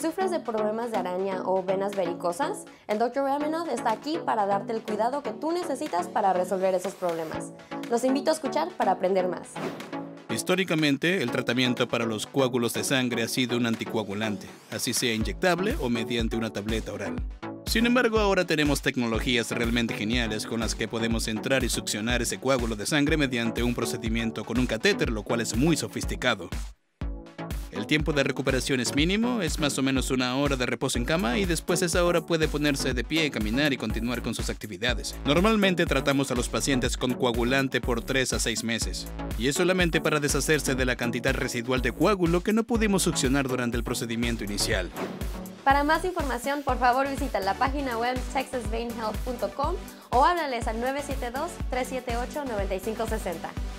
¿Sufres de problemas de araña o venas varicosas? El Dr. Ramanath está aquí para darte el cuidado que tú necesitas para resolver esos problemas. Los invito a escuchar para aprender más. Históricamente, el tratamiento para los coágulos de sangre ha sido un anticoagulante, así sea inyectable o mediante una tableta oral. Sin embargo, ahora tenemos tecnologías realmente geniales con las que podemos entrar y succionar ese coágulo de sangre mediante un procedimiento con un catéter, lo cual es muy sofisticado. El tiempo de recuperación es mínimo, es más o menos una hora de reposo en cama y después de esa hora puede ponerse de pie, caminar y continuar con sus actividades. Normalmente tratamos a los pacientes con coagulante por 3 a 6 meses y es solamente para deshacerse de la cantidad residual de coágulo que no pudimos succionar durante el procedimiento inicial. Para más información, por favor visita la página web texasveinhealth.com o háblales al 972-378-9560.